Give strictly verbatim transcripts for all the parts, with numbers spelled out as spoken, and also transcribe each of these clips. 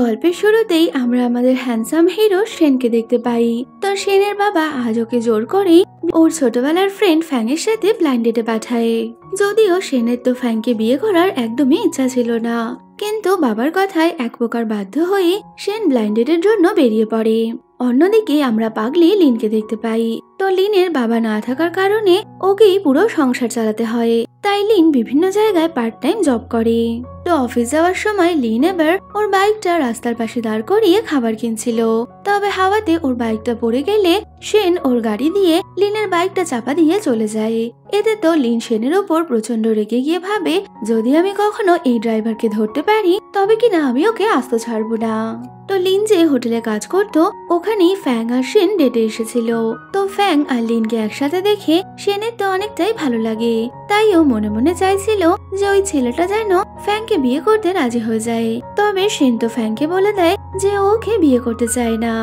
গল্পের শুরুতেই আমরা আমাদের হ্যান্ডসাম হিরো সেনকে দেখতে পাই। তার সেনের বাবা আজ ওকে জোর করে ওর ছোটবেলার ফ্রেন্ড ফ্যাংয়ের সাথে ব্লাইন্ড ডেটে পাঠায়। যদিও সেনের তো ফ্যাংকে বিয়ে করার একদমই ইচ্ছা ছিল না, কিন্তু বাবার কথায় এক প্রকার বাধ্য হয়ে সেন ব্লাইন্ড ডেটের জন্য বেরিয়ে পড়ে। অন্যদিকে আমরা পাগলি লিনকে দেখতে পাই। তো লিনের বাবা না থাকার কারণে ওকেই পুরো সংসার চালাতে হয়, তাই লিন বিভিন্ন জায়গায় পার্ট টাইম জব করে। তো অফিস যাওয়ার সময় লিন এবার ওর বাইকটা রাস্তার পাশে দাঁড় করিয়ে খাবার কিনছিল, তবে হাওয়াতে ওর বাইকটা পড়ে গেলে সেন ওর গাড়ি দিয়ে লিনের বাইকটা চাপা দিয়ে চলে যায়। এতে তো লিন সেনের ওপর প্রচন্ড রেগে গিয়ে ভাবে, যদি আমি কখনো এই ড্রাইভারকে ধরতে পারি তবে কিনা আমি ওকে আস্ত ছাড়বো না। তো লিন যে হোটেলে কাজ করত ওখানেই ফ্যাং আর সেন ডেটে এসেছিল। তো ফ্যাং আর লিনকে একসাথে দেখে সেনের তো অনেকটাই ভালো লাগে, তাই ও মনে মনে চাইছিল যে ওই ছেলেটা যেন ফ্যাংকে বিয়ে করতে রাজি হয়ে যায়। তবে সেন তো ফ্যাংকে বলে দেয় যে ওকে বিয়ে করতে চায় না।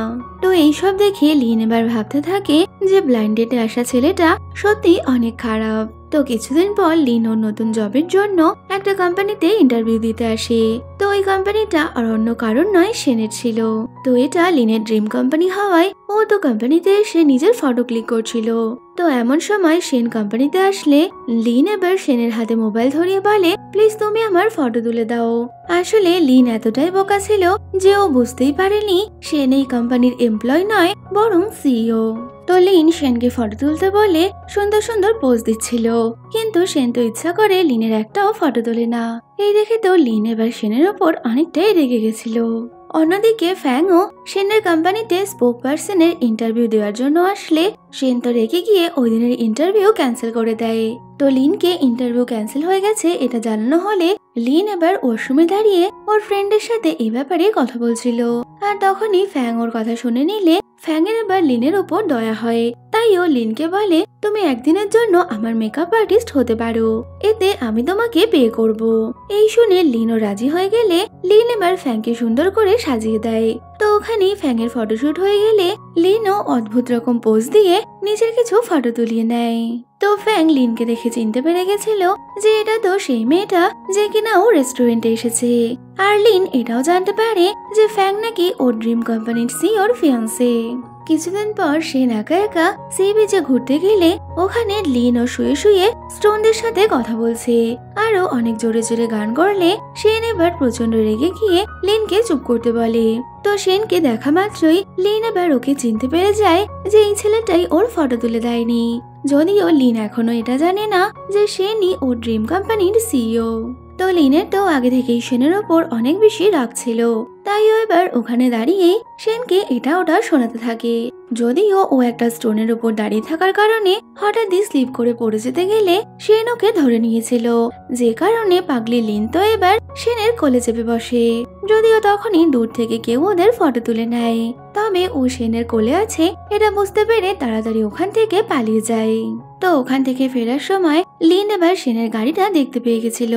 তো এইসব দেখে লিন এবার ভাবতে থাকে যে ব্লাইন্ড ডেটে আসা ছেলেটা সত্যি অনেক খারাপ। তো কিছুদিন পর লিন ওর নতুন জবের জন্য একটা কোম্পানিতে ইন্টারভিউ দিতে আসে। তো ওই কোম্পানিটা আর অন্য কারণ নয়, সেনের ছিল। তো এটা লিনের ড্রিম কোম্পানি হওয়ায় ও তো কোম্পানিতে এসে নিজের ফটো ক্লিক করছিল। তো এমন সময় সেন কোম্পানিতে আসলে লিন এবার সেনের হাতে মোবাইল ধরিয়ে বলে, প্লিজ তুমি আমার ফটো তুলে দাও। আসলে লিন এতটাই বোকা ছিল যে ও বুঝতেই পারেনি সেন এই কোম্পানির এমপ্লয় নয়, বরং সিইও। তো লিন সেনকে ফটো তুলতে বলে সুন্দর সুন্দর পোজ দিচ্ছিল, কিন্তু সেন তো ইচ্ছা করে লিনের একটাও ফটো তোলে না। এই দেখে তো লিন এবার সেনের ওপর অনেকটাই রেগে গেছিল। অন্যদিকে ফ্যাংও সেনের কোম্পানিতে স্পোক পার্সনের ইন্টারভিউ দেওয়ার জন্য আসলে সেন তো রেগে গিয়ে ওই দিনের ইন্টারভিউ ক্যান্সেল করে দেয়। তো লিনকে ইন্টারভিউ ক্যান্সেল হয়ে গেছে এটা জানানো হলে লিন এবার ওয়াশরুমে দাঁড়িয়ে ওর ফ্রেন্ডের সাথে এই ব্যাপারে কথা বলছিল, আর তখনই ফ্যাং ওর কথা শুনে নিলে ফ্যাংয়ের এবার লিনের ওপর দয়া হয়, তাই ও লিনকে বলে, তুমি একদিনের জন্য আমার মেকআপ আর্টিস্ট হতে পারো, এতে আমি তোমাকে পে করব। এই শুনে লিনও রাজি হয়ে গেলে লিন এবার ফ্যাংকে সুন্দর করে সাজিয়ে দেয়। তো ওখানেই ফ্যাংয়ের ফটোশুট হয়ে গেলে লিনও অদ্ভুত রকম পোজ দিয়ে নিজের কিছু ফটো তুলিয়ে নেয়। তো ফ্যাং লিনকে দেখে চিনতে পেরে গেছিল যে এটা তো সেই মেয়েটা যে কিনা ও রেস্টুরেন্টে এসেছে। আর লিন এটাও জানতে পারে যে ফ্যাং নাকি ওর ড্রিম কোম্পানির সিওর ফিয়ান্সে। কিছুদিন পর সেন একা একা সি বিচে ঘুরতে গেলে ওখানে লিন ও শুয়ে শুয়ে স্টোনদের সাথে কথা বলছে, আরো অনেক জোরে জোরে গান করলে সেন এবার প্রচন্ড রেগে গিয়ে লিনকে চুপ করতে বলে। তো সেনকে দেখা মাত্রই লিন এবার ওকে চিনতে পেরে যায় যে এই ছেলেটাই ওর ফটো তুলে দেয়নি, যদিও লিন এখনো এটা জানে না যে সেনই ওর ড্রিম কোম্পানির সিইও। তো লিনের তো আগে থেকেই সেনের ওপর অনেক বেশি রাগ ছিল, তাই ও এবার ওখানে দাঁড়িয়ে সেনকে এটা ওটা শোনাতে থাকে। যদিও ও একটা স্টোনের ওপর দাঁড়িয়ে থাকার কারণে হঠাৎ স্লিপ করে পড়ে যেতে গেলে সেন ওকে ধরে নিয়েছিল, যে কারণে পাগলি লিন তো এবার সেনের কোলে চেপে বসে। যদিও তখনই দূর থেকে কেউ ওদের ফটো তুলে নেয়, তবে ও সেনের কোলে আছে এটা বুঝতে পেরে তাড়াতাড়ি ওখান থেকে পালিয়ে যায়। তো ওখান থেকে ফেরার সময় লিন এবার সেনের গাড়িটা দেখতে পেয়ে গেছিল,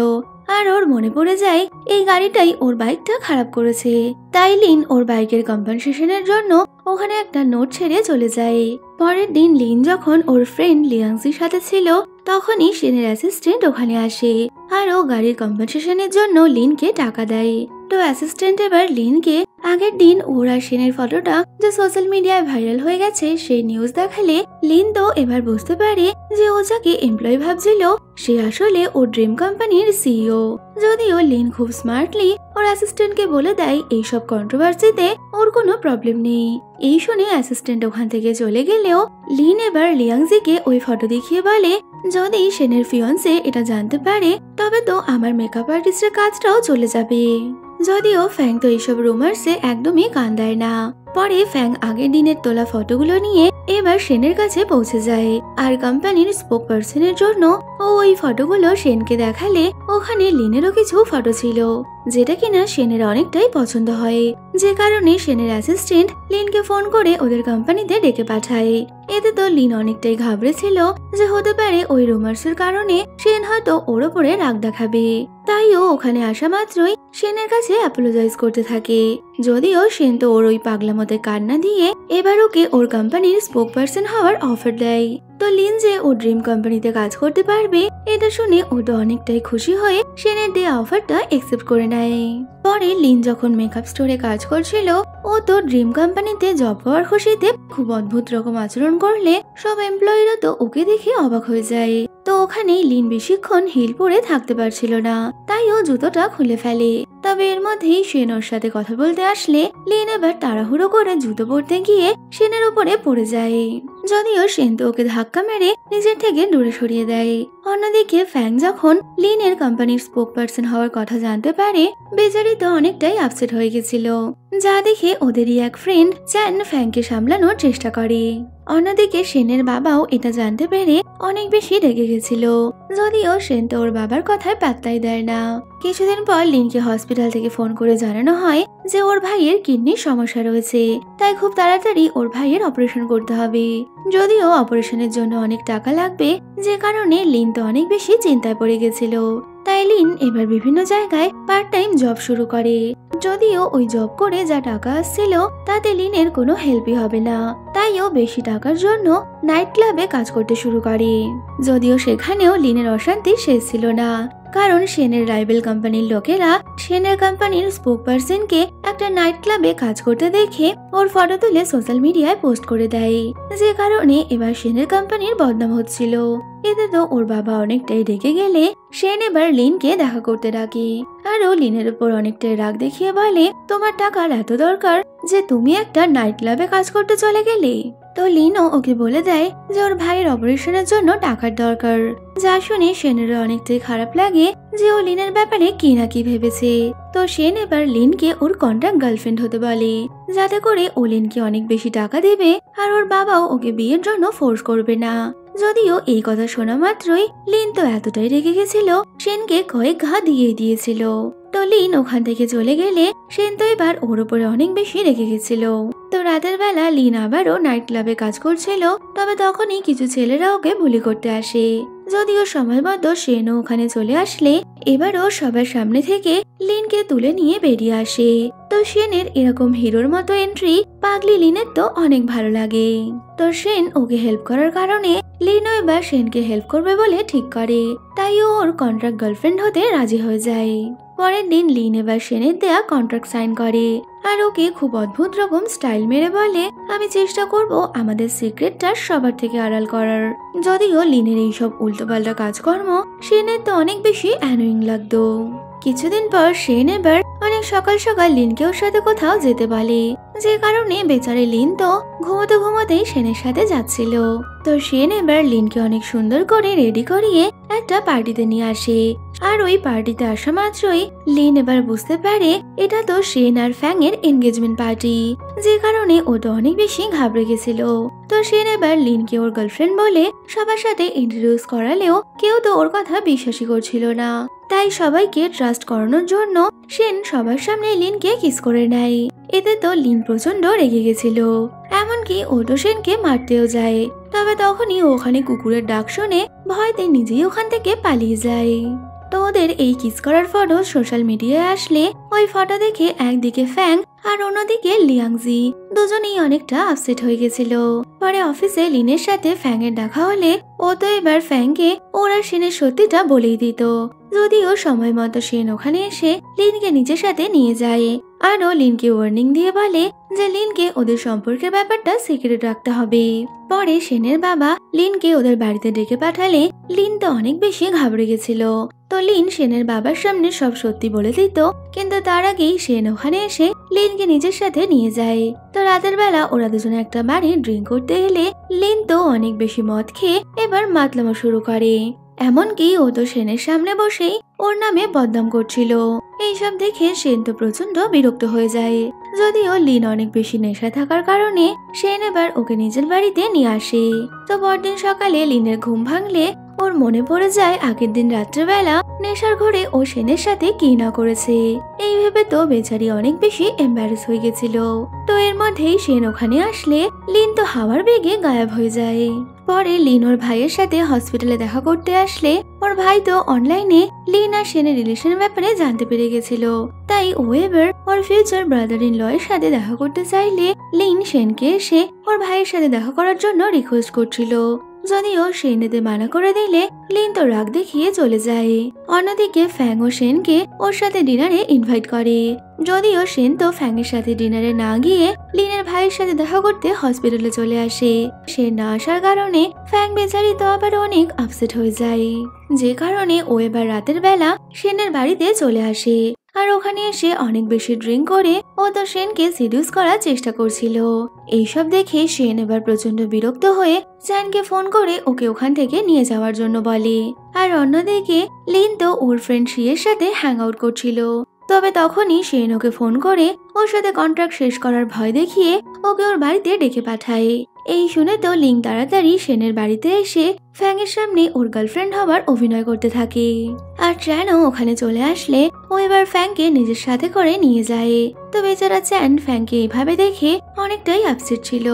আর ওর মনে পড়ে যায় এই গাড়িটাই ওর বাইকটা খারাপ করেছে, তাই লিন ওর বাইকের কম্পেনসেশনের জন্য ওখানে একটা নোট ছেড়ে চলে যায়। পরের দিন লিন যখন ওর ফ্রেন্ড লিয়াংসির সাথে ছিল তখনই সেনের অ্যাসিস্ট্যান্ট ওখানে আসে, আর ও গাড়ির কম্পেনসেশনের জন্য লিনকে টাকা দেয়। তো অ্যাসিস্ট্যান্ট এবার লিনকে আগের দিন ওর আর সেনের ফটোটা যে সোশ্যাল মিডিয়ায় ভাইরাল হয়ে গেছে সেই নিউজ দেখালে লিন তো এবার বুঝতে পারে যে ও যাকে এমপ্লয় ভাবছিল সে আসলে ওর ড্রিম কোম্পানির সিইও। যদিও লিন খুব স্মার্টলি ওর অ্যাসিস্ট্যান্টকে বলে দেয় এইসব কন্ট্রোভার্সিতে ওর কোনো প্রবলেম নেই। এই শুনে অ্যাসিস্ট্যান্ট ওখান থেকে চলে গেলেও লিন এবার লিয়াংজিকে ওই ফটো দেখিয়ে বলে, যদি সেনের ফিয়ান্সে এটা জানতে পারে তবে তো আমার মেকআপ আর্টিস্টের কাজটাও চলে যাবে। যদিও ফ্যাং তো এইসব রুমার্সে একদমই কান দেয় না। পরে ফ্যাং আগের দিনের তোলা ফটোগুলো নিয়ে এবার সেনের কাছে পৌঁছে যায়, আর কোম্পানির স্পোক পার্সনের জন্য ও ওই ফটোগুলো সেনকে দেখালে ওখানে লিনেরও কিছু ফটো ছিল, যেটা কিনা সেনের অনেকটাই পছন্দ হয়, যে কারণে সেনের অ্যাসিস্ট্যান্ট লিনকে ফোন করে ওদের কোম্পানিতে ডেকে পাঠায়। এতে তো লিন অনেকটাই ঘাবড়েছিল যে হতে পারে ওই রুমার্সের কারণে সেন হয়তো ওর ওপরে রাগ দেখাবে, তাই ও ওখানে আসা মাত্রই সেনের কাছে অ্যাপোলোজাইজ করতে থাকে। যদিও সেন তো ওর ওই পাগলামতে কান্না দিয়ে এবার ওকে ওর কোম্পানির স্পোক পার্সন হওয়ার অফার দেয়। তো লিন যে ও ড্রিম কোম্পানিতে কাজ করতে পারবে এটা শুনে ও তো অনেকটাই খুশি হয়ে সেনের দেয়া অফারটা অ্যাকসেপ্ট করে নেয়। परे लीन जखन मेकअप स्टोरे काज करछिलो ओ तो ड्रीम कम्पानीते जब पावार खुशिते खूब अद्भुत रकम आचरण करले सब एमप्लयिरा तो ओके देखे अबाक हये जाय। तो ओखानेই लीन बेशिक्षण हिल पड़े थाकते पारछिलो ना ताई ओ जुतोटा खुले फेले। तबे एर मध्येই शेन ओर साथे कथा बोलते आसले लीन एबार ताड़ाहुड़ो करे जुतो पड़ते गिये शेनेर ओपरे पड़े जाय। जदिओ शेन तो ओके धक्का मेरे निजेर थेके दूरे सरिये देय। अन्यदिके फैंग जखन लीनेर कोम्पानिर स्पोकपार्सन हওয়ার কথা जानते पारे बेचारी तो अनेकटाई अपसेट हये गेछिलो जा देखे ओदेरই एक फ्रेंड চ্যান ফ্যাংকে সামলানোর চেষ্টা করে। অন্যদিকে সেনের বাবাও এটা জানতে পেরে অনেক বেশি রেগে গিয়েছিল যদিও সেন তো ওর বাবার কথায় পাত্তাই দেয় না। কিছুদিন পর লিনকে হসপিটাল থেকে ফোন করে জানানো হয় যে ওর ভাইয়ের কিডনির সমস্যা রয়েছে তাই খুব তাড়াতাড়ি ওর ভাইয়ের অপারেশন করতে হবে যদিও অপারেশনের জন্য অনেক টাকা লাগবে যে কারণে লিন তো অনেক বেশি চিন্তায় পড়ে গিয়েছিল। তাই লিন এবার বিভিন্ন জায়গায় পার্ট টাইম জব শুরু করে যদিও ওই জব করে যা টাকা আসছিল তাতে লিনের কোনো হেল্পই হবে না তাইও বেশি টাকার জন্য নাইট ক্লাবে কাজ করতে শুরু করে যদিও সেখানেও লিনের অশান্তি শেষ ছিল না কারণ সেনের রাইভেল কোম্পানির লোকেরা সেনের কোম্পানির স্পোকপারসনকে একটা নাইট ক্লাবে কাজ করতে দেখে ওর ফটো তুলে সোশ্যাল মিডিয়ায় পোস্ট করে দেয় যে কারণে এবার সেনের কোম্পানির বদনাম হচ্ছিল। এতে তো ওর বাবা অনেকটাই রেগে গেলে সেন এবার লিনকে দেখা করতে ডাকে আর ও লিনের উপর অনেকটাই রাগ দেখিয়ে বলে তোমার টাকার এত দরকার যে তুমি একটা নাইট ক্লাবে কাজ করতে চলে গেলে। তো লিনও ওকে বলে দেয় যে ওর ভাইয়ের অপারেশনের জন্য টাকার দরকার যা শুনে সেনেরও অনেকটাই খারাপ লাগে যে ও লিনের ব্যাপারে কি না কি ভেবেছে। তো সেন এবার লিনকে ওর কন্ট্রাক্ট গার্লফ্রেন্ড হতে বলে যাতে করে ও লিনকে অনেক বেশি টাকা দেবে আর ওর বাবাও ওকে বিয়ের জন্য ফোর্স করবে না। যদিও এই কথা শোনা মাত্রই লিন তো এতটাই রেগে গেছিল সেনকে কয়েক ঘা দিয়ে দিয়েছিল। তো লিন ওখান থেকে চলে গেলে সেন তো এবার ওর উপরে অনেক বেশি রেগে গেছিল। তো রাতের বেলা লিন আবারও নাইট ক্লাবে কাজ করছিল তবে তখনই কিছু ছেলেরা ওকে বুলি করতে আসে যদিও সময় মতো সেনও ওখানে চলে আসলে এবারও সবার সামনে থেকে লিনকে তুলে নিয়ে বেরিয়ে আসে। তো সেনের এরকম হিরোর মতো এন্ট্রি পাগলি লিনের তো অনেক ভালো লাগে। তো সেন ওকে হেল্প করার কারণে লিনও এবার সেনকে হেল্প করবে বলে ঠিক করে তাই ও ওর কন্ট্রাক্ট গার্লফ্রেন্ড হতে রাজি হয়ে যায়। পরের দিন লিন এবার সেনের দেয়া কন্ট্রাক্ট সাইন করে আর ওকে খুব অদ্ভুত রকম স্টাইল মেরে বলে আমি চেষ্টা করব আমাদের সিক্রেটটা সবার থেকে আড়াল করার। যদিও লিনের এইসব উল্টোপাল্টা কাজকর্ম সেনের তো অনেক বেশি অ্যানোয়িং লাগতো। কিছুদিন পর সেন এবার অনেক সকাল সকাল লিনকে ওর সাথে কোথাও যেতে বলে যে কারণে বেচারে লিন তো ঘুমোতে ঘুমোতেই সেনের সাথে যাচ্ছিল। তো সেন এবার লিনকে অনেক সুন্দর করে রেডি করিয়ে একটা পার্টিতে নিয়ে আসে আর ওই পার্টিতে আসা মাত্রই লিন এবার বুঝতে পারে এটা তো সেন আর ফ্যাং এর এনগেজমেন্ট পার্টি যে কারণে ও তো অনেক বেশি ঘাবড়ে গেছিল। তো সেন এবার লিনকে ওর গার্লফ্রেন্ড বলে সবার সাথে ইন্ট্রোডিউস করালেও কেউ তো ওর কথা বিশ্বাসই করছিল না তাই সবাইকে ট্রাস্ট করানোর জন্য সেন সবার সামনে লিনকে কিস করে নেয়। এতে তো লিন প্রচন্ড রেগে গেছিল এমনকি ও তো সেনকে মারতেও যায় তবে তখনই ওখানে কুকুরের ডাক শুনে ভয়তে নিজেই ওখান থেকে পালিয়ে যায়। তো ওদের এই কিস করার ফটো সোশ্যাল মিডিয়ায় আসলে ওই ফটো দেখে একদিকে ফ্যাং আর অন্যদিকে লিয়াংজি দুজনেই অনেকটা আপসেট হয়ে গেছিল। পরে অফিসে লিনের সাথে ফ্যাং এর দেখা হলে ও তো এবার ফ্যাংকে ওরা সেনের সত্যিটা বলেই দিত যদিও সময় মতো সেন ওখানে এসে লিনকে নিজের সাথে নিয়ে যায় আর ও লিনকে ওয়ার্নিং দিয়ে বলে যে লিনকে ওদের সম্পর্কের ব্যাপারটা সিক্রেট রাখতে হবে। পরে সেনের বাবা লিনকে ওদের বাড়িতে ডেকে পাঠালে লিন তো অনেক বেশি ঘাবড়ে গেছিল। তো লিন সেনের বাবার সামনে সব সত্যি বলে দিত কিন্তু তার আগেই সেন ওখানে এসে লিনকে নিজের সাথে নিয়ে যায়। তো রাতের বেলা ওরা দুজনে একটা বাড়ি ড্রিঙ্ক করতে এলে লিন তো অনেক বেশি মদ খেয়ে এবার মাতলামো শুরু করে এমনকি ও তো সেনের সামনে বসেই ওর নামে বদনাম করছিল। এইসব দেখে সেন তো প্রচন্ড বিরক্ত হয়ে যায় যদিও লিন অনেক বেশি নেশা থাকার কারণে সেন এবার ওকে নিজের বাড়িতে নিয়ে আসে। তো পরদিন সকালে লিনের ঘুম ভাঙলে ওর মনে পড়ে যায় আগের দিন রাত্রেবেলা নেশার ঘরে ও সেনের সাথে কি না করেছে এই ভেবে তো বেচারি অনেক বেশি এম্বারেস হয়ে গেছিল। তো এর মধ্যেই সেন ওখানে আসলে লিন তো হাওয়ার বেগে গায়েব হয়ে যায়। পরে লিন ওর ভাইয়ের সাথে হসপিটালে দেখা করতে আসলে ওর ভাই তো অনলাইনে লিন আর সেনের রিলেশনের ব্যাপারে জানতে পেরে গেছিল তাই ও এবার ওর ফিউচার ব্রাদার ইন ল এর সাথে দেখা করতে চাইলে লিন সেনকে এসে ওর ভাইয়ের সাথে দেখা করার জন্য রিকোয়েস্ট করছিল যদিও সেনেদের মানা করে দিলে লিন তো রাগ দেখিয়ে চলে যায়। অন্যদিকে ফ্যাং ও সেনকে ওর সাথে ডিনারে ইনভাইট করে, যদিও সেন তো ফ্যাংয়ের সাথে ডিনারে না গিয়ে লিনের ভাইয়ের সাথে দেখা করতে হসপিটালে চলে আসে। সে না আসার কারণে ফ্যাং বেচারি তো আবার অনেক আপসেট হয়ে যায়, যে কারণে ও এবার রাতের বেলা সেনের বাড়িতে চলে আসে। আর ওখানে এসে অনেক বেশি ড্রিঙ্ক করে ও তো সেনকে সিডিউস করার চেষ্টা করছিল। এইসব দেখে সেন এবার প্রচন্ড বিরক্ত হয়ে চ্যানকে ফোন করে ওকে ওখান থেকে নিয়ে যাওয়ার জন্য বলে। আর অন্যদিকে লিন তো ওর ফ্রেন্ড শিয়ের সাথে হ্যাং আউট করছিল, তবে তখনই সেন ওকে ফোন করে ওর সাথে কন্ট্রাক্ট শেষ করার ভয় দেখিয়ে ওকে ওর বাড়িতে ডেকে পাঠায়। এই শুনে তো লিন তাড়াতাড়ি সেনের বাড়িতে এসে ফ্যাংয়ের সামনে ওর গার্লফ্রেন্ড হবার অভিনয় করতে থাকে। আর চ্যানও ওখানে চলে আসলে ও এবার ফ্যাংকে নিজের সাথে করে নিয়ে যায়। তো বেচারা চ্যান ফ্যাংকে এইভাবে দেখে অনেকটাই আপসেট ছিল।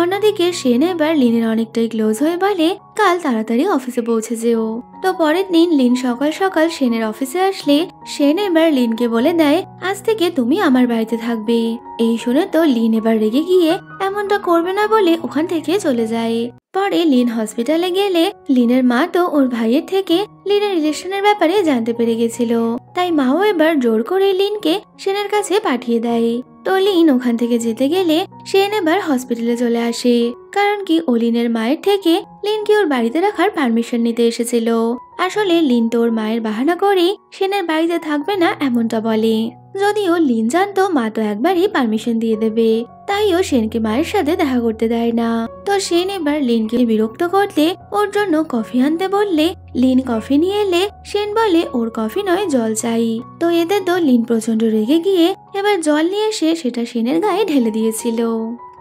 অন্যদিকে সেন এবার লিনের অনেকটাই ক্লোজ হয়ে বলে, কাল তাড়াতাড়ি অফিসে পৌঁছে যেও। তো পরের দিন লিন সকাল সকাল সেনের অফিসে আসলে সেন এবার লিনকে বলে দেয়, আজ থেকে তুমি আমার বাড়িতে থাকবে। এই শুনে তো লিন এবার রেগে গিয়ে এমনটা করবে না বলে ওখান থেকে চলে যায়। পরে লিন হসপিটালে গেলে লিনের মা তো ওর ভাইয়ের থেকে লিনের রিলেশনের ব্যাপারে জানতে পেরে গেছিল, তাই মাও এবার জোর করে লিনকে সেনের কাছে পাঠিয়ে দেয়। তো লিন ওখান থেকে যেতে গেলে সেন এবার হসপিটালে চলে আসে, কারণ কি ও লিনের মায়ের থেকে লিনকে ওর বাড়িতে রাখার পারমিশন নিতে এসেছিল। আসলে লিন তো ওর মায়ের বাহানা করেই সেনের বাড়িতে থাকবে না এমনটা বলে, যদিও লিন জানতো মা তো একবারই পারমিশন দিয়ে দেবে, তাইও সেনকে মায়ের সাথে দেখা করতে দেয় না। তো সেন এবার লিনকে বিরক্ত করতে ওর জন্য কফি আনতে বললে লিন কফি নিয়ে এলে সেন বলে ওর কফি নয়, জল চাই। তো এদের তো লিন প্রচন্ড রেগে গিয়ে এবার জল নিয়ে এসে সেটা সেনের গায়ে ঢেলে দিয়েছিল।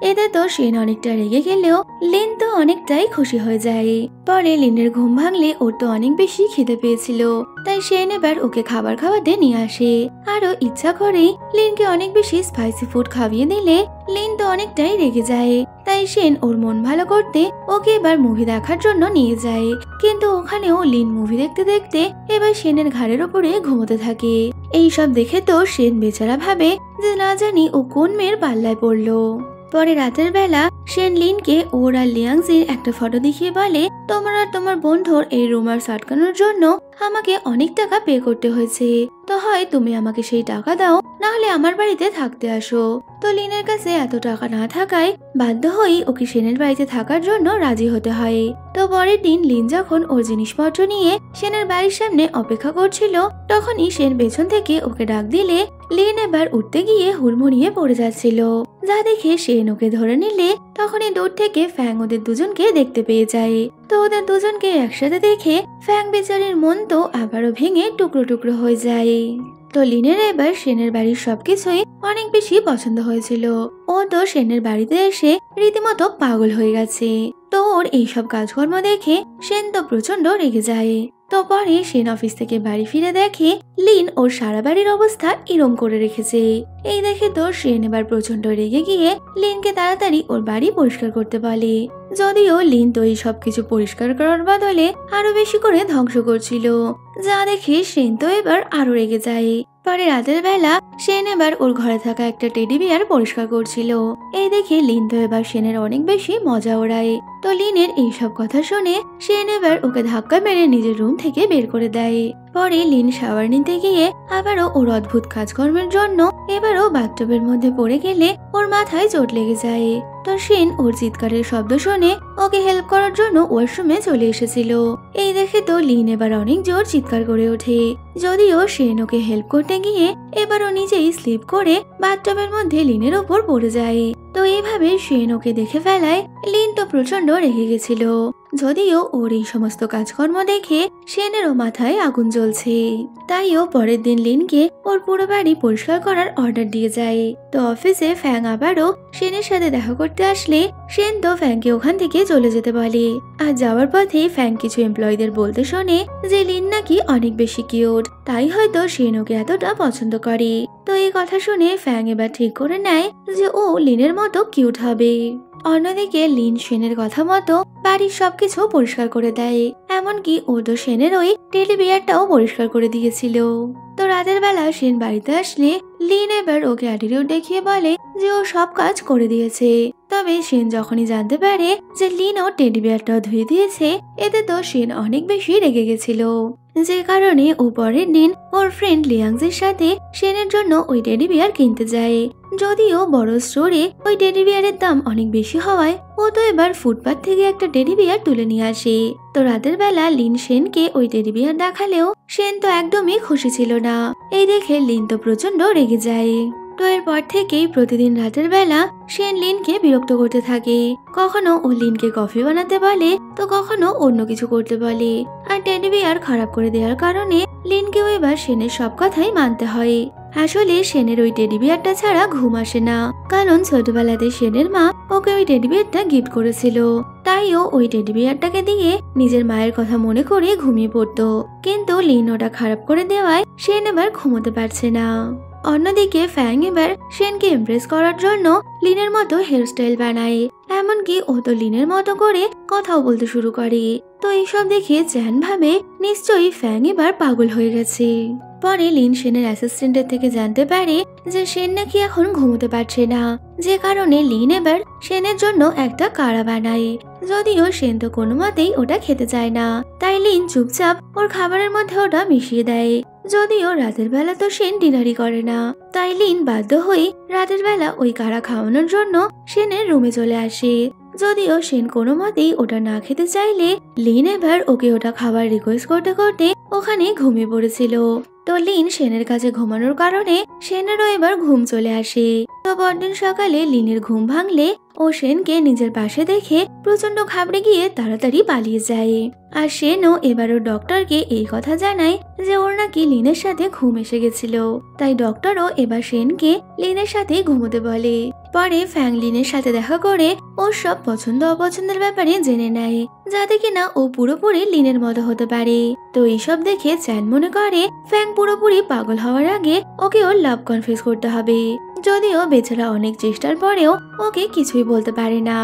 এতে তো সেন অনেকটা রেগে গেলেও লিন তো অনেকটাই খুশি হয়ে যায়। পরে লিনের ঘুম ভাঙলে ওর তো অনেক বেশি খিদে পেয়েছিল, তাই সেন এবার ওকে খাবার খাওয়াতে নিয়ে আসে। আরও ইচ্ছা করে লিনকে অনেক বেশি স্পাইসি ফুড খাওয়িয়ে দিলে লিন তো অনেকটাই রেগে যায়, তাই সেন ওর মন ভালো করতে ওকে এবার মুভি দেখার জন্য নিয়ে যায়। কিন্তু ওখানেও লিন মুভি দেখতে দেখতে এবার সেনের ঘাড়ের ওপরে ঘুমোতে থাকে। এইসব দেখে তো সেন বেচারা ভাবে যে না জানি ও কোন মেয়ের পাল্লায় পড়লো। পরে রাতের বেলা সেন লিনকে ওর আর লিয়াংজির একটা ফটো দেখিয়ে বলে, তোমার আর তোমার বন্ধুর এই রুমার আটকানোর জন্য আমাকে অনেক টাকা পে করতে হয়েছে, তো হয় তুমি আমাকে সেই টাকা দাও, না হলে আমার বাড়িতে থাকতে আসো। তো লিনের কাছে এত টাকা না থাকায় বাধ্য হয়ে ওকে সেনের বাড়িতে থাকার জন্য রাজি হতে হয়। তো পরের দিন লিন যখন ওর জিনিসপত্র নিয়ে সেনের বাড়ির সামনে অপেক্ষা করছিল, তখনই সেন পেছন থেকে ওকে ডাক দিলে লিন এবার উঠতে গিয়ে হুড়মুড়িয়ে পড়ে যাচ্ছিল, যা দেখে সেন ওকে ধরে নিলে তখনই দূর থেকে ফ্যাং ওদের দুজনকে দেখতে পেয়ে যায়। তো ওদের দুজনকে একসাথে দেখে ফ্যাং বেচারির মন তো আবারও ভেঙে টুকরো টুকরো হয়ে যায়। তো লিনের এবার সেনের বাড়ির সবকিছুই অনেক বেশি পছন্দ হয়েছিল, ও তো সেনের বাড়িতে এসে রীতিমতো পাগল হয়ে গেছে। তো ওর এইসব কাজকর্ম দেখে সেন তো প্রচন্ড রেগে যায়। তো পরে সেন অফিস থেকে বাড়ি ফিরে দেখে লিন ওর সারা বাড়ির অবস্থা এরম করে রেখেছে। এই দেখে তো সেন এবার প্রচন্ড রেগে গিয়ে লিনকে তাড়াতাড়ি ওর বাড়ি পরিষ্কার করতে বলে, যদিও লিন তো এই সবকিছু পরিষ্কার করার বদলে আরো বেশি করে ধ্বংস করছিল, যা দেখে সেন তো এবার আরো রেগে যায়। পরে রাতের বেলা সেন এবার ওর ঘরে থাকা একটা টেডি বিয়ার পরিষ্কার করছিল, এই দেখে লিন তো এবার সেনের অনেক বেশি মজা ওড়ায়। তো লিনের এইসব কথা শুনে সেন এবার ওকে ধাক্কা মেরে নিজের রুম থেকে বের করে দেয়। পরে লিন শাওয়ার নিতে গিয়ে আবারও ওর অদ্ভুত কাজকর্মের জন্য এবারও বাথটবের মধ্যে পড়ে গেলে ওর মাথায় চোট লেগে যায়। তো সেন ওর চিৎকারের শব্দ শুনে ওকে হেল্প করার জন্য ওয়াশরুমে চলে এসেছিল, এই দেখে তো লিন এবার অনেক জোর চিৎকার করে ওঠে, যদিও সেন ওকে হেল্প করতে গিয়ে এবারও নিজেই স্লিপ করে বাথটবের মধ্যে লিনের ওপর পড়ে যায়। তো এইভাবে সেন ওকে দেখে ফেলায় লিন তো প্রচন্ড রেগে গেছিল, যদিও ওর এই সমস্ত কাজকর্ম দেখে সেনেরও মাথায় আগুন জ্বলছে, তাইও পরের দিন লিনকে ওর পুরো বাড়ি পরিষ্কার করার অর্ডার দিয়ে যায়। তো অফিসে ফ্যাং আবারও সেনের সাথে দেখা করতে আসলে সেন তো ফ্যাংকে ওখান থেকে চলে যেতে বলে। আর যাওয়ার পথে ফ্যাং কিছু এমপ্লয়ীদের বলতে শোনে যে লিন নাকি অনেক বেশি কিউট, তাই হয়তো সেন ওকে এতটা পছন্দ করে। তো এই কথা শুনে ফ্যাং এবার ঠিক করে নেয় যে ও লিনের মতো কিউট হবে। অন্যদিকে লিন সেনের কথা মতো বাড়ির সবকিছু পরিষ্কার করে দেয়, এমনকি ও তো সেনের ওই টেডি বিয়ারটাও পরিষ্কার করে দিয়েছিল। তো রাতের বেলা সেন বাড়িতে আসলে লিন এবার ওকে অ্যাটিটিউড দেখিয়ে বলে যে ও সব কাজ করে দিয়েছে। তো তবে শেন যখনই জানতে পারে যে লিনো টেডি বিয়ারটা ধুয়ে দিয়েছে এতে তো শেন অনেক বেশি রেগে গেছিল, যে কারণে ও পরের দিন ওর ফ্রেন্ড লিয়াংজের সাথে শেনের জন্য ওই টেডি বিয়ার কিনতে যায়। যদিও বড় স্টোরে ওই টেডি বিয়ারের দাম অনেক বেশি হওয়ায় ও তো এবার ফুটপাত থেকে একটা টেডি বিয়ার তুলে নিয়ে আসে। তো রাতের বেলা লিন শেনকে ওই টেডি বিয়ার দেখালেও শেন তো একদমই খুশি ছিল না। এই দেখে লিন তো প্রচন্ড রেগে যায়। তো এরপর থেকেই প্রতিদিন রাতের বেলা শেন লিনকে বিরক্ত করতে থাকে। কখনো ও লিনকে কফি বানাতে বলে তো কখনো অন্য কিছু করতে বলে, আর টেডি বিয়ার খারাপ করে দেওয়ার কারণে লিনকেও এবার শেনের সব কথাই মানতে হয়। আসলে শেনের ওই টেডি বিয়ারটা ছাড়া ঘুম আসে না, কারণ ছোটবেলাতে শেনের মা ওকে ওই টেডি বিয়ারটা গিফট করেছিল, তাই ও ওই টেডি বিয়ারটাকে দিয়ে নিজের মায়ের কথা মনে করে ঘুমিয়ে পড়তো। কিন্তু লিন ওটা খারাপ করে দেওয়ায় শেন এবার ঘুমোতে পারছে না। অন্যদিকে ফ্যাং এবার শেনকে ইমপ্রেস করার জন্য লিনের মতো হেয়ারস্টাইল বানায়, এমনকি ও তো লিনের মতো করে কথাও বলতে শুরু করে। তো এইসব দেখে চ্যান ভাবে নিশ্চয়ই ফ্যাং এবার পাগল হয়ে গেছে। পরে লিন শেনের অ্যাসিস্ট্যান্টের থেকে জানতে পারে যে শেন নাকি এখন ঘুমোতে পারছে না, যে কারণে লিন এবার শেনের জন্য একটা কাড়া বানায়। যদিও শেন তো কোনো মতেই ওটা খেতে চায় না, তাই লিন চুপচাপ ওর খাবারের মধ্যে ওটা মিশিয়ে দেয়। যদিও রাতের বেলা তো শেন ডিনারই করে না, তাই লিন বাধ্য হয়ে রাতের বেলা ওই কাড়া খাওয়ানোর জন্য শেনের রুমে চলে আসে। যদিও শেন কোনো মতেই ওটা না খেতে চাইলে লিন এবার ওকে ওটা খাবার রিকোয়েস্ট করতে করতে ওখানে ঘুমিয়ে পড়েছিল। তো লিন শেনের কাছে ঘুমানোর কারণে শেনেরও এবার ঘুম চলে আসে। তো পরদিন সকালে লিনের ঘুম ভাঙলে ও শেনকে নিজের পাশে দেখে প্রচন্ড ঘাবড়ে গিয়ে তাড়াতাড়ি পালিয়ে যায়। আর শেনও এবার ওর ডক্টরকে এই কথা জানায় যে ওর নাকি লিনের সাথে ঘুম এসে গেছিল, তাই ডক্টরও এবার শেনকে লিনের সাথে ঘুমোতে বলে। পরে ফ্যাং লিনের সাথে দেখা করে ওর সব পছন্দ অপছন্দের ব্যাপারে জেনে নেয়, যাতে কিনা ও পুরোপুরি লিনের মতো হতে পারে। তো এইসব দেখে চ্যান মনে করে ফ্যাং পুরোপুরি পাগল হওয়ার আগে ওকে ওর লাভ কনফেস করতে হবে। যদিও বেচারা অনেক চেষ্টার পরেও ওকে কিছুই বলতে পারে না।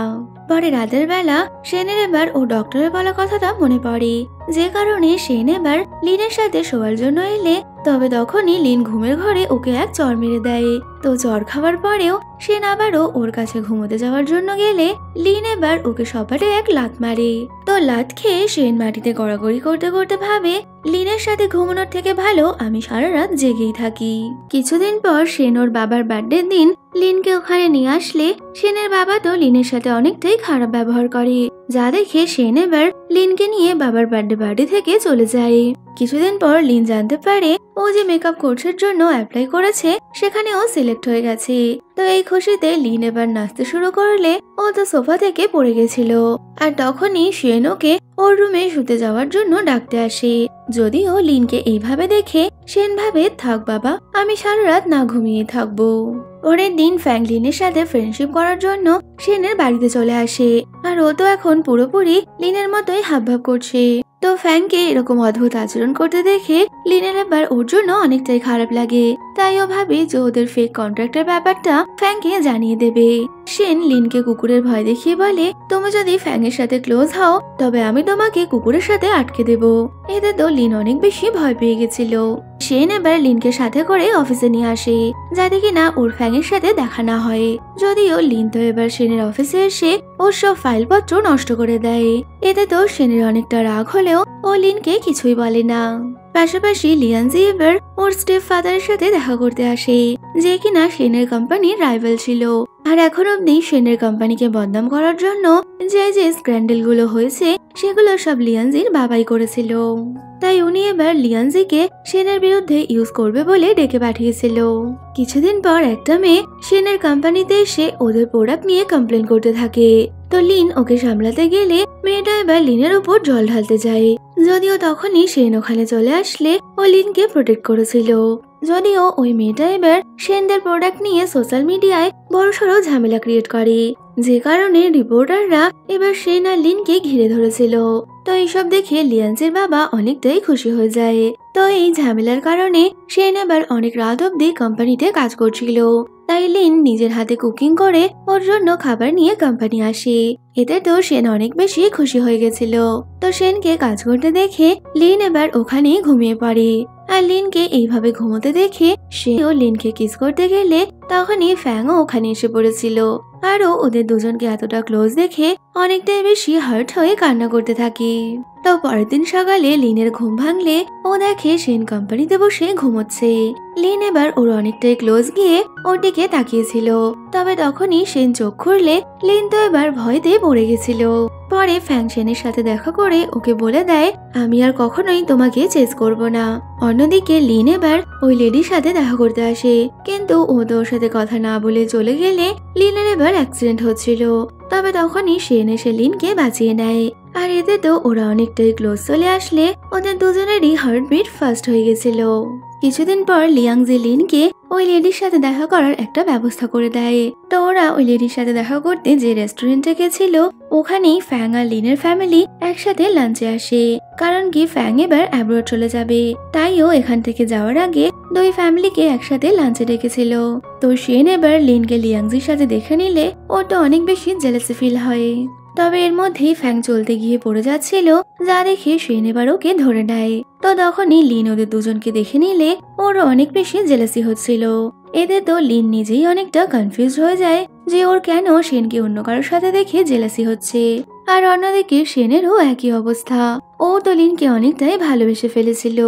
পরে রাতের বেলা শেনের এবার ও ডক্টরের বলা কথাটা মনে পড়ে, যে কারণে শেন এবার লিনের সাথে শোয়ার জন্য এলে তবে তখনই লিন ঘুমের ঘরে ওকে এক চড় মেরে দেয়। তো চড় খাওয়ার পরেও শেন আবারও ওর কাছে ঘুমোতে যাওয়ার জন্য গেলে লিন এবার ওকে সপাটে এক লাত মারে। তো লাত খেয়ে শেন মাটিতে গড়াগড়ি করতে করতে ভাবে লিনের সাথে ঘুমানোর থেকে ভালো আমি সারা রাত জেগেই থাকি। কিছুদিন পর শেন ওর বাবার বার্থডের দিন লিনকে ওখানে নিয়ে আসলে শেনের বাবা তো লিনের সাথে অনেকটাই খারাপ ব্যবহার করে, যা দেখে শেন এবার লিনকে নিয়ে বাবার বার্থডে বাড়ি থেকে চলে যায়। কিছুদিন পর লিন জানতে পারে ও যে মেকআপ কোর্সের জন্য অ্যাপ্লাই করেছে সেখানে ও সিলেক্ট হয়ে গেছে। তো এই খুশিতে লিন এবার নাচতে শুরু করলে ও তো সোফা থেকে পড়ে গেছিল, আর তখনই শেন ওকে ওর রুমে শুতে যাওয়ার জন্য ডাকতে আসে। যদিও লিনকে এইভাবে দেখে শেন ভাবে থাক বাবা, আমি সারা রাত না ঘুমিয়ে থাকবো। পরের দিন ফ্যাং লিনের সাথে ফ্রেন্ডশিপ করার জন্য শেনের বাড়িতে চলে আসে, আর ও তো এখন পুরোপুরি লিনের মতোই হাবভাব করছে। তো ফ্যাংকে এরকম অদ্ভুত আচরণ করতে দেখে লিনের এবার ওর জন্য অনেকটাই খারাপ লাগে, তাই ও ভাবে যে ওদের ফেক কন্ট্রাক্টের ব্যাপারটা ফ্যাংকে জানিয়ে দেবে। শেন লিনকে কুকুরের ভয় দেখিয়ে বলে, তুমি যদি ফ্যাংয়ের সাথে ক্লোজ হও তবে আমি তোমাকে কুকুরের সাথে আটকে দেব। এতে তো লিন অনেক বেশি ভয় পেয়ে গেছিল। শেন এবার লিনকে সাথে করে অফিসে নিয়ে আসে, যাতে কিনা ওর ফ্যাংয়ের সাথে দেখা না হয়। যদিও লিন তো এবার শেনের অফিসে এসে ওর সব ফাইলপত্র নষ্ট করে দেয়, এতে তো শেনের অনেকটা রাগ হলেও ও লিনকে কিছুই বলে না। পাশাপাশি লিয়ানজি এবার ওর স্টেপ ফাদারের সাথে দেখা করতে আসে, যে কিনা শেনের কোম্পানির রাইভাল ছিল, আর এখন অব্দি শেনের কোম্পানিকে বদনাম করার জন্য যে যে স্ক্যান্ডেল গুলো হয়েছে সেগুলো সব লিয়ানজির বাবাই করেছিল। তাই উনি এবার লিয়ানজিকে শেনের বিরুদ্ধে ইউজ করবে বলে ডেকে পাঠিয়েছিল। কিছুদিন পর একটা মেয়ে শেনের কোম্পানিতে এসে ওদের প্রোডাক্ট নিয়ে কমপ্লেন করতে থাকে। তো লিন ওকে সামলাতে গেলে মেয়েটা এবার লিনের উপর জল ঢালতে যায়। যদিও তখনই শেন ওখানে চলে আসলে ও লিনকে প্রোটেক্ট করেছিল। যদিও ওই মেয়েটা এবার শেনদের প্রোডাক্ট নিয়ে সোশ্যাল মিডিয়ায় বড়সড় ঝামেলা ক্রিয়েট করে, যে কারণে রিপোর্টাররা এবার শেন আর লিনকে ঘিরে ধরেছিল। তো এইসব দেখে লিয়ানজির বাবা অনেকটাই খুশি হয়ে যায়। তো এই ঝামেলার কারণে শেন এবার অনেক রাত অব্দি কোম্পানিতে কাজ করছিল, তাই লিন নিজের হাতে কুকিং করে ওর জন্য খাবার নিয়ে কোম্পানি আসে। এতে তো শেন অনেক বেশি খুশি হয়ে গেছিল। তো শেনকে কাজ করতে দেখে লিন এবার ওখানে ঘুমিয়ে পড়ে, আর লিনকে এইভাবে ঘুমোতে দেখে সেও লিনকে কিস করতে গেলে তখনই ফ্যাংও ওখানে এসে পড়েছিল। আর ও ওদের দুজনকে এতটা ক্লোজ দেখে অনেকটাই বেশি হার্ট হয়ে কান্না করতে থাকে। তো পরের দিন সকালে লিনের ঘুম ভাঙলে ও দেখে সেন কোম্পানিতে বসে ঘুমোচ্ছে। লিন এবার ওর অনেকটাই ক্লোজ গিয়ে ওর দিকে তাকিয়েছিল, তবে তখনই সেন চোখ খুললে লিন তো এবার ভয়তে পড়ে গেছিল। পরে ফ্যাং সেনের সাথে দেখা করে ওকে বলে দেয়, আমি আর কখনোই তোমাকে চেস করব না। অন্যদিকে লিন এবার ওই লেডির সাথে দেখা করতে আসে, কিন্তু ও তো ওর সাথে কথা না বলে চলে গেলে লিনের এবার অ্যাক্সিডেন্ট হচ্ছিল, তবে তখনই সেন এসে লিনকে বাঁচিয়ে নেয়। আর এতে তো ওরা অনেকটাই ক্লোজ চলে আসলে ওদের দুজনেরই হার্টবিট ফাস্ট হয়ে গেছিল। কিছুদিন পর লিয়াংজি লিনকে ওই লেডির সাথে দেখা করার একটা ব্যবস্থা করে দেয়। তো ওরা ওই লেডির সাথে দেখা করতে যে রেস্টুরেন্টে গেছিল ওখানেই ফ্যাং আর লিনের ফ্যামিলি একসাথে লাঞ্চে আসে, কারণ কি ফ্যাং এবার অ্যাব্রড চলে যাবে, তাইও এখান থেকে যাওয়ার আগে দুই ফ্যামিলিকে একসাথে লাঞ্চে ডেকেছিল। তো সেন এবার লিনকে লিয়াংজির সাথে দেখে নিলে ওর তো অনেক বেশি জেলাসি ফিল হয়, তবে এর মধ্যেই ফ্যাং চলতে গিয়ে পড়ে যাচ্ছিল, যা দেখে সেন এবার ওকে ধরে নেয়। তো তখনই লিন ওদের দুজনকে দেখে নিলে ওর অনেক বেশি জেলাসি হচ্ছিল। এতে তো লিন নিজেই অনেকটা কনফিউজ হয়ে যায় যে ওর কেন সেনকে অন্য কারোর সাথে দেখে জেলাসি হচ্ছে। আর অন্যদিকে সেনেরও একই অবস্থা, ও তো লিনকে অনেকটাই ভালোবেসে ফেলেছিল।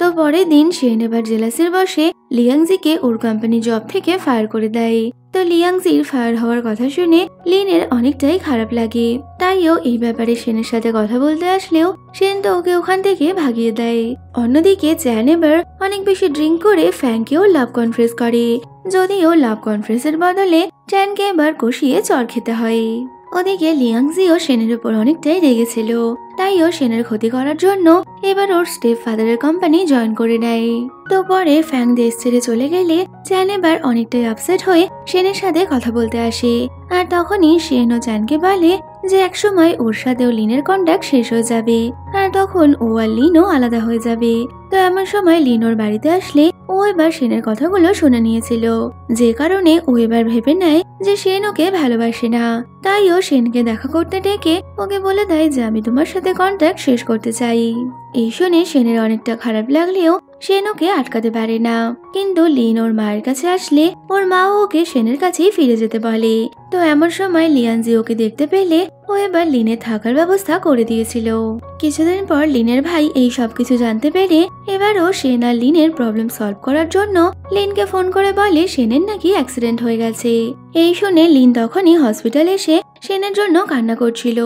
তো পরের দিন সেন এবার জেলাসির বসে লিয়াংজিকে ওর কোম্পানি জব থেকে ফায়ার করে দেয়। তো লিয়াংজির ফায়ার হওয়ার কথা শুনে লিনের অনেকটাই খারাপ লাগে, তাইও এই ব্যাপারে সেনের সাথে কথা বলতে আসলেও সেন তো ওকে ওখান থেকে ভাগিয়ে দেয়। অন্যদিকে চ্যান এবার অনেক বেশি ড্রিঙ্ক করে ফ্যাংকেও লাভ কনফ্রেস করে, যদিও লাভ কনফ্রেসের বদলে চ্যানকে এবার কষিয়ে চর খেতে হয়। ওদিকে লিয়াংজিও সেনের উপর অনেকটাই রেগেছিল, তাইও সেনের ক্ষতি করার জন্য এবার ওর স্টেপ ফাদারের কোম্পানি জয়েন করে নেয়। তো পরে ফ্যাং দেশ ছেড়ে চলে গেলে চ্যান এবার অনেকটাই আপসেট হয়ে সেনের সাথে কথা বলতে আসে, আর তখনই সেন ও চ্যানকে বলে যে একসময় ওর সাথেও লিনের কন্ট্যাক্ট শেষ হয়ে যাবে, আর তখন ও আর লিনও আলাদা হয়ে যাবে। তো এমন সময় লিন ওর বাড়িতে আসলে ও এবার সেনের কথাগুলো শুনে নিয়েছিল, যে কারণে ও এবার ভেবে নেয় যে সেন ওকে ভালোবাসে না, তাইও সেনকে দেখা করতে ডেকে ওকে বলে দেয় যে আমি তোমার সাথে কন্ট্যাক্ট শেষ করতে চাই। এই শুনে সেনের অনেকটা খারাপ লাগলেও সেন ওকে আটকাতে পারে না, কিন্তু লিন ওর মায়ের কাছে আসলে ওর মাও ওকে সেনের কাছেই ফিরে যেতে বলে। তো এমন সময় লিয়াংজি ওকে দেখতে পেলে ও এবার লিনের থাকার ব্যবস্থা করে দিয়েছিল। কিছুদিন পর লিনের ভাই এই সবকিছু জানতে পেরে এবারও সেন আর লিনের প্রবলেম সলভ করার জন্য লিনকে ফোন করে বলে সেনের নাকি অ্যাক্সিডেন্ট হয়ে গেছে। এই শুনে লিন তখনই হসপিটালে এসে সেনের জন্য কান্না করছিল,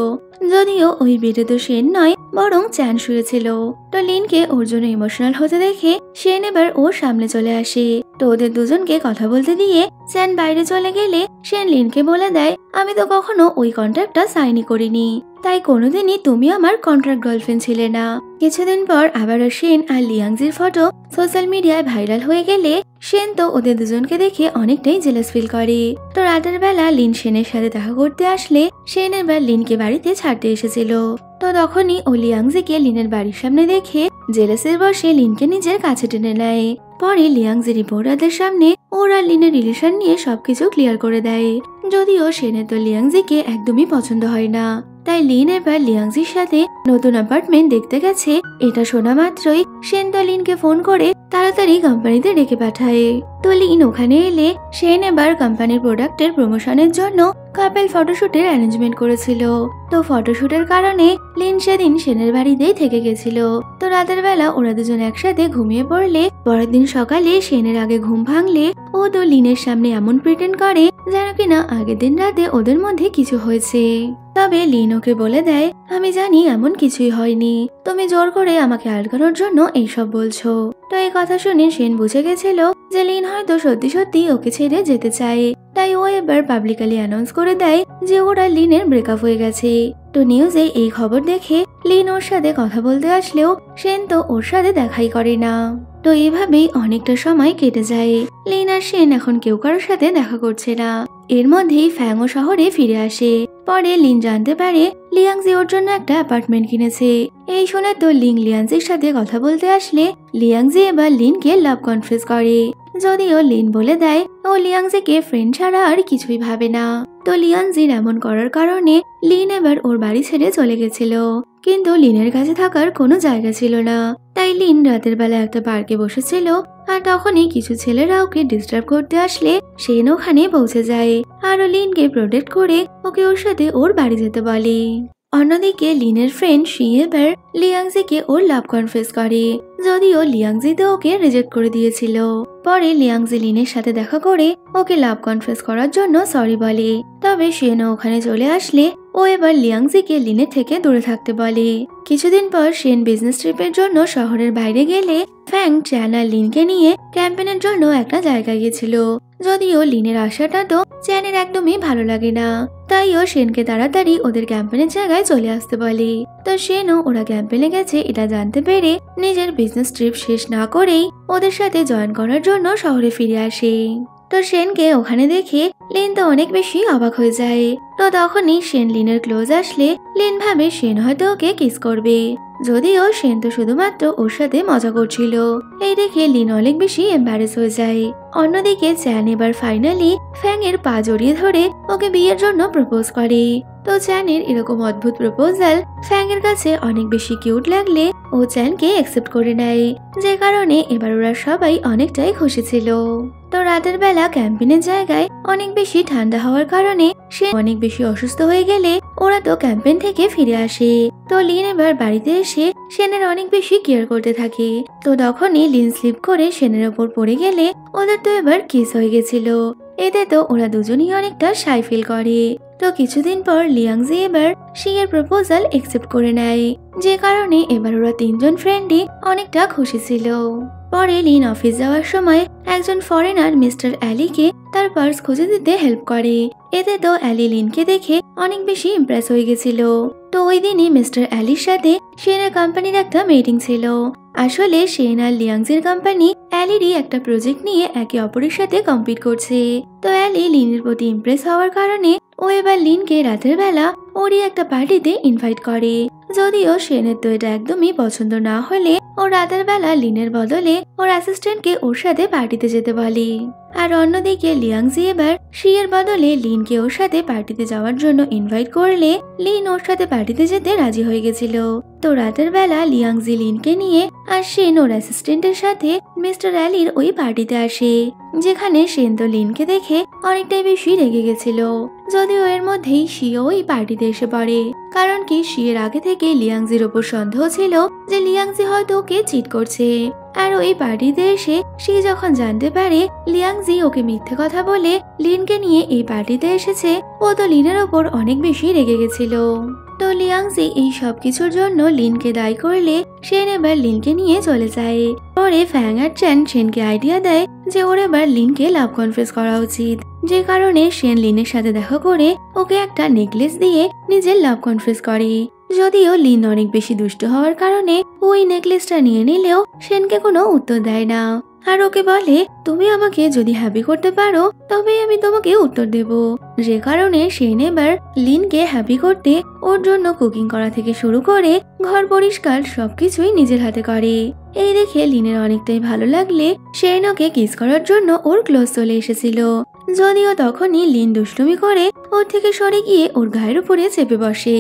যদিও ওই বেডে তো সেন নয় বরং চ্যান শুয়েছিল। তো লিনকে ওর জন্য ইমোশনাল হতে দেখে সেন এবার ওর সামনে চলে আসে। তো ওদের দুজনকে কথা বলতে দিয়ে চ্যান বাইরে চলে গেলে সেন লিনকে বলে দেয়, আমি তো কখনো ওই কন্ট্রাক্টটা সাইনই করিনি, তাই কোনোদিনই তুমি আমার কন্ট্রাক্ট গার্লফ্রেন্ড ছিলে না। কিছুদিন পর আবারও সেন আর লিয়াংজির ফটো সোশ্যাল মিডিয়ায় ভাইরাল হয়ে গেলে সেন তো ওদের দুজনকে দেখে অনেকটাই জেলাস ফিল করে। তো রাতের বেলা লিন সেনের সাথে দেখা করতে আসলে সেন এবার লিনকে বাড়িতে ছাড়তে এসেছিল। তো তখনই ও লিয়াংজিকে লিনের বাড়ির সামনে দেখে জেলাসের বসে লিনকে নিজের কাছে টেনে নেয়। পরে লিয়াংজি রিপোর্টারদের সামনে ওরা লিনের রিলেশন নিয়ে সবকিছু ক্লিয়ার করে দেয়, যদিও সেনের তো লিয়াংজিকে একদমই পছন্দ হয় না, তাই লিন এবার লিয়াংজির সাথে নতুন অ্যাপার্টমেন্ট দেখতে গেছে। এটা শোনা মাত্রই সেন তো লিনকে ফোন করে তাড়াতাড়ি কোম্পানিতে ডেকে পাঠায়। তো লিন ওখানে এলে সেন এবার কোম্পানির প্রোডাক্টের প্রমোশনের জন্য কাপেল ফটোশুটের অ্যারেঞ্জমেন্ট করেছিল। তো ফটোশুটের কারণে লিন সেদিন সেনের বাড়িতেই থেকে গেছিল। তো রাতের বেলা ওরা দুজন একসাথে ঘুমিয়ে পড়লে পরের দিন সকালে সেনের আগে ঘুম ভাঙলে ও তো লিনের সামনে এমন প্রিটেন্ড করে যেন কিনা আগের দিন রাতে ওদের মধ্যে কিছু হয়েছে, তবে লিন ওকে বলে দেয়, আমি জানি এমন কিছুই হয়নি, তুমি জোর করে আমাকে আটকানোর জন্য এইসব বলছো। তো এই কথা শুনে সেন বুঝে গেছিল যে লিন হয়তো সত্যি সত্যি ওকে ছেড়ে যেতে চায়, তাই ও এবার পাবলিকালি অ্যানাউন্স করে দেয় যে ওরা লিনের ব্রেকআপ হয়ে গেছে। তো নিউজে এই খবর দেখে লিন ওর সাথে কথা বলতে আসলেও সেন তো ওর সাথে দেখাই করে না। তো এভাবেই অনেকটা সময় কেটে যায়। লিন আর সেন এখন কেউ কারোর সাথে দেখা করছে না। এর মধ্যেই ফ্যাং ও শহরে ফিরে আসে। পরে লিন জানতে পারে লিয়াংজি ওর জন্য একটা অ্যাপার্টমেন্ট কিনেছে। এই শুনে তো লিন লিয়াংজির সাথে কথা বলতে আসলে লিয়াংজি এবার লিনকে লাভ কনফেস করে, যদিও লিন বলে দেয় ও লিয়াংজিকে ফ্রেন্ড ছাড়া আর কিছুই ভাবে না। তো লিয়াংজির এমন করার কারণে লিন এবার ওর বাড়ি ছেড়ে চলে গেছিল। কিন্তু লিনের কাছে থাকার কোনো জায়গা ছিল না। তাই লিন রাতের বেলা একটা পার্কে বসেছিল আর তখনই কিছু ছেলেরা ওকে ডিস্টার্ব করতে আসলে সেন ওখানে পৌঁছে যায় আর ও লিনকে প্রোটেক্ট করে ওকে ওর সাথে ওর বাড়ি যেতে বলে। অন্যদিকে লিনের ফ্রেন্ড শিয়েবার লিয়াংজিকে ওর লাভ কনফেস করে, যদিও লিয়াংজি তো ওকে রিজেক্ট করে দিয়েছিল। পরে লিয়াংজি লিনের সাথে দেখা করে ওকে লাভ কনফেস করার জন্য সরি বলে, তবে শিয়েন ওখানে চলে আসলে ও এবার লিয়াংজিকে লিনের থেকে দূরে থাকতে বলে। কিছুদিন পর শিয়েন বিজনেস ট্রিপের জন্য শহরের বাইরে গেলে ফ্যাং চ্যান আর লিনকে নিয়ে ক্যাম্পেনের জন্য একটা জায়গায় গেছিল, যদিও লিনের আশাটা তো চ্যানের একদমই ভালো লাগে না। তাই ও শিয়েনকে তাড়াতাড়ি ওদের ক্যাম্পেনের জায়গায় চলে আসতে বলে। তো শিয়েনও ওরা ক্যাম্পেনে গেছে এটা জানতে পেরে নিজের বিজনেস ট্রিপ শেষ না করেই ওদের সাথে জয়েন করার জন্য শহরে ফিরে আসে। তো শিয়েনকে ওখানে দেখে লিন তো অনেক বেশি অবাক হয়ে যায়। তো তখনই শিয়েন লিনের ক্লোজ আসলে লিন ভাবে শিয়েন হয়তো ওকে কিস করবে, যদিও শিয়েন তো শুধুমাত্র ওর সাথে মজা করছিল। এই দেখে লিন অনেক বেশি এম্বারেস হয়ে যায়। অন্যদিকে চ্যান এবার ফাইনালি ফ্যাং এর পা জড়িয়ে ধরে ওকে বিয়ের জন্য প্রপোজ করে। তো চ্যানের এরকম অদ্ভুত প্রপোজাল ফ্যাং এর কাছে অনেক বেশি কিউট লাগলে ও চ্যানকে অ্যাকসেপ্ট করে নেয়, যে কারণে এবার ওরা সবাই অনেকটাই খুশি ছিল। তো রাতের বেলা ক্যাম্পেনের জায়গায় অনেক বেশি ঠান্ডা হওয়ার কারণে সে অনেক বেশি অসুস্থ হয়ে গেলে ওরা তো ক্যাম্পেন থেকে ফিরে আসে। তো লিন এবার বাড়িতে এসে শিয়েনের অনেক বেশি কেয়ার করতে থাকে। তো তখনই লিন স্লিপ করে শিয়েনের ওপর পড়ে গেলে ওদের তো এবার কিস হয়ে গেছিল। এতে তো ওরা দুজনেই অনেকটা শাই ফিল করে। তো কিছুদিন পর লিয়াংজি এবার শিয়ের প্রপোজাল অ্যাকসেপ্ট করে নেয়, যে কারণে এবার ওরা তিনজন ফ্রেন্ডই অনেকটা খুশি ছিল। পরে লিন অফিস যাওয়ার সময় একজন ফরেনার মিস্টার অ্যালিকে তার পার্স খুঁজে দিতে হেল্প করে। এতে তো অ্যালি লিনকে দেখে অনেক বেশি ইমপ্রেস হয়ে গেছিল। তো ওই দিনই মিস্টার অ্যালির সাথে শিয়েনের কোম্পানির একটা মিটিং ছিল। আসলে শিয়েন আর লিয়াংজির কোম্পানি অ্যালিরই একটা প্রজেক্ট নিয়ে একে অপরের সাথে কম্পিট করছে। তো অ্যালি লিনের প্রতি ইমপ্রেস হওয়ার কারণে ও এবার লিনকে রাতের বেলা ওরই একটা পার্টিতে ইনভাইট করে, যদিও শিয়েনের তো এটা একদমই পছন্দ না হলে ও রাতের বেলা লিনের বদলে ওর অ্যাসিস্ট্যান্টকে ওর সাথে পার্টিতে যেতে বলে। আর অন্যদিকে লিয়াংজি এবার শিয়ের বদলে লিনকে ওর সাথে পার্টিতে যাওয়ার জন্য ইনভাইট করলে লিন ওর সাথে পার্টিতে যেতে রাজি হয়ে গেছিল। তো রাতের বেলা লিয়াংজি লিনকে নিয়ে আর শিয়েন ওর অ্যাসিস্ট্যান্টের সাথে মিস্টার অ্যালির ওই পার্টিতে আসে, যেখানে শিয়েন তো লিনকে দেখে অনেকটাই বেশি রেগে গেছিল। যদিও এর মধ্যেই শিও ওই পার্টিতে এসে পড়ে, কারণ কি শিয়ের আগে থেকে লিয়াংজির ওপর সন্দেহ ছিল যে লিয়াংজি হয়তো ওকে চিট করছে। আর ওই পার্টিতে এসে সে যখন জানতে পারে লিয়াংজি ওকে মিথ্যে কথা বলে লিনকে নিয়ে এই পার্টিতে এসেছে, ও তো লিনের ওপর অনেক বেশি রেগে গেছিল। তো লিয়াংজি এই সব কিছুর জন্য লিনকে দায়ী করলে শিয়েন এবার লিনকে নিয়ে চলে যায়। পরে ফ্যাং আর চ্যান শিয়েনকে আইডিয়া দেয় যে ওর এবার লিনকে লাভ কনফেস করা উচিত, যে কারণে শিয়েন লিনের সাথে দেখা করে ওকে একটা নেকলেস দিয়ে নিজের লাভ কনফেস করে। যদিও লিন অনেক বেশি দুষ্ট হওয়ার কারণে ওই নেকলেসটা নিয়ে নিলেও শিয়েনকে কোনো উত্তর দেয় না আর ওকে বলে, তুমি আমাকে যদি হ্যাপি করতে পারো তবে আমি তোমাকে উত্তর দেব। যে কারণে শিয়েন এবার লিনকে হ্যাপি করতে ওর জন্য কুকিং করা থেকে শুরু করে ঘর পরিষ্কার সবকিছুই নিজের হাতে করে। এই দেখে লিনের অনেকটাই ভালো লাগলে শিয়েন ওকে কিস করার জন্য ওর ক্লোজ চলে এসেছিল, যদিও তখনই লিন দুষ্টুমি করে ওর থেকে সরে গিয়ে ওর গায়ের উপরে চেপে বসে।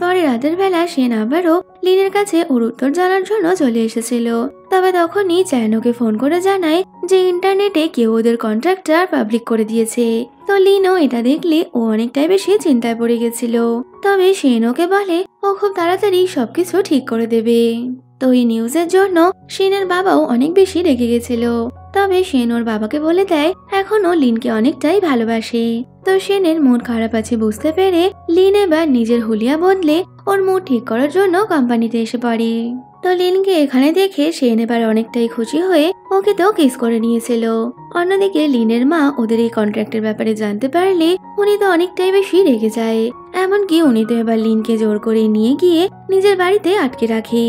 পরে রাতের বেলা শিয়েন আবারও লিনের কাছে ওর উত্তর জানার জন্য চলে এসেছিল, তবে তখনই চ্যান ওকে ফোন করে জানায় যে ইন্টারনেটে কেউ ওদের কন্ট্রাক্টটা পাবলিক করে দিয়েছে। তো লিনও এটা দেখলে ও অনেকটাই বেশি চিন্তায় পড়ে গেছিল, তবে শিয়েন ওকে বলে ও খুব তাড়াতাড়ি সবকিছু ঠিক করে দেবে। তো এই নিউজের জন্য শিয়েনের বাবাও অনেক বেশি রেগে গেছিল, তবে শিয়েন ওর বাবাকে বলে দেয় এখনও লিনকে অনেকটাই ভালোবাসে। তো শিয়েনের মন খারাপ আছে বুঝতে পেরে লিন এবার নিজের হুলিয়া বদলে ওর মুড ঠিক করার জন্য কোম্পানিতে এসে পড়ে। তো লিনকে এখানে দেখে শিয়েন এবার অনেকটাই খুশি হয়ে ওকে তো কিস করে নিয়েছিল। অন্যদিকে লিনের মা ওদের এই কন্ট্রাক্টের ব্যাপারে জানতে পারলে উনি তো অনেকটাই বেশি রেগে যায়, এমনকি উনি তো এবার লিনকে জোর করে নিয়ে গিয়ে নিজের বাড়িতে আটকে রাখে।